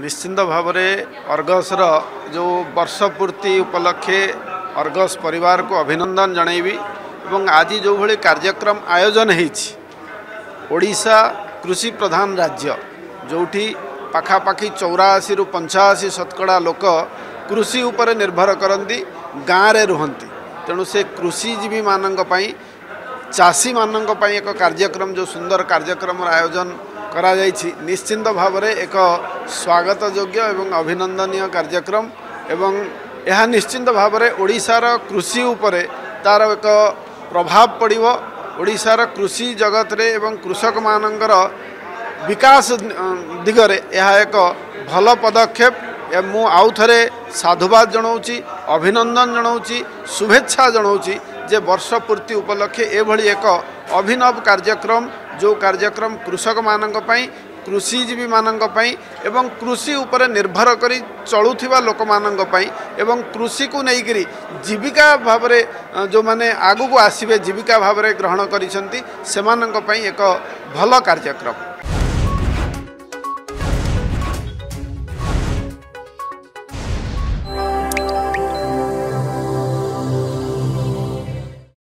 निश्चिंत भाव में अर्गसर जो वर्षपूर्ति उपलक्षे अर्गस परिवार को अभिनंदन जनइबी। आज जो भाई कार्यक्रम आयोजन ओडिशा कृषि प्रधान राज्य जोठी पाखापाखी 84 ରୁ 85 शतकड़ा लोक कृषि उपर निर्भर करती गाँव में रुहंती, तेणु से कृषिजीवी मानक चाषी मानक एक कार्यक्रम जो सुंदर कार्यक्रम आयोजन करा निश्चिंत भाव में एक स्वागत योग्य एवं अभिनंदनीय कार्यक्रम एवं यह निश्चिंत भाव में ओडिशार कृषि उपर तार एक प्रभाव पड़िवो। ओडिशार कृषि जगत रे एवं कृषक मानकर विकास दिगरे यह एक भल पदक्षेप। मु आउ थे साधुवाद जनाऊँगी, अभिनंदन जनाऊँगी, शुभेच्छा जनाऊँगी जे वर्ष पूर्ति उपलक्षे एभली एक अभिनव कार्यक्रम जो कार्यक्रम कृषक मानक पई, कृषिजीवी मानक पई एवं कृषि उपर निर्भर करी चलुथिबा लोक मानक पई एवं कृषि को लेकर जीविका भाव में जो मैंने आगू को आसवे जीविका भाव में ग्रहण करिसेंती सेमानक पई एक भल कार्यक्रम।